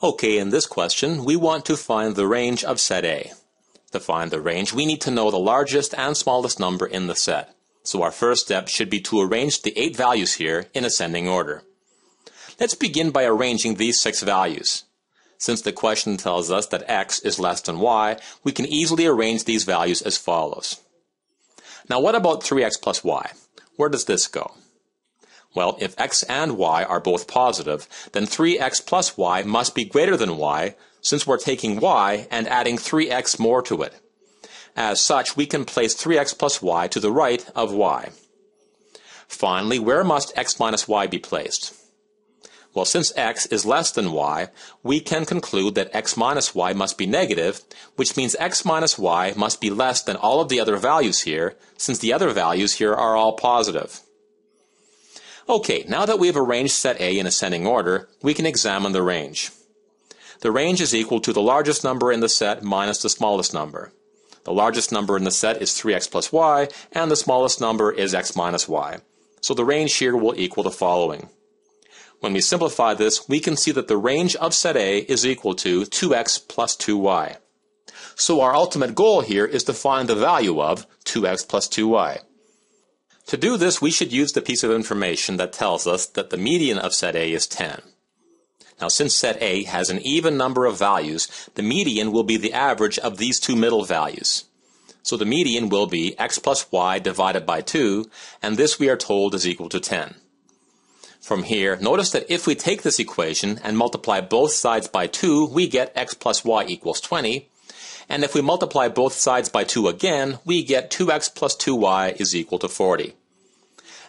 Okay, in this question, we want to find the range of set A. To find the range, we need to know the largest and smallest number in the set. So our first step should be to arrange the 8 values here in ascending order. Let's begin by arranging these 6 values. Since the question tells us that x is less than y, we can easily arrange these values as follows. Now what about 3x plus y? Where does this go? Well, if x and y are both positive, then 3x plus y must be greater than y, since we're taking y and adding 3x more to it. As such, we can place 3x plus y to the right of y. Finally, where must x minus y be placed? Well, since x is less than y, we can conclude that x minus y must be negative, which means x minus y must be less than all of the other values here, since the other values here are all positive. Okay, now that we've arranged set A in ascending order, we can examine the range. The range is equal to the largest number in the set minus the smallest number. The largest number in the set is 3x plus y, and the smallest number is x minus y. So the range here will equal the following. When we simplify this, we can see that the range of set A is equal to 2x plus 2y. So our ultimate goal here is to find the value of 2x plus 2y. To do this, we should use the piece of information that tells us that the median of set A is 10. Now, since set A has an even number of values, the median will be the average of these two middle values. So the median will be x plus y divided by 2, and this we are told is equal to 10. From here, notice that if we take this equation and multiply both sides by 2, we get x plus y equals 20. And if we multiply both sides by 2 again, we get 2x plus 2y is equal to 40.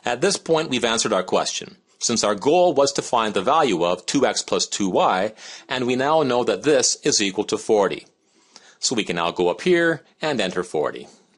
At this point, we've answered our question, since our goal was to find the value of 2x plus 2y, and we now know that this is equal to 40. So we can now go up here and enter 40.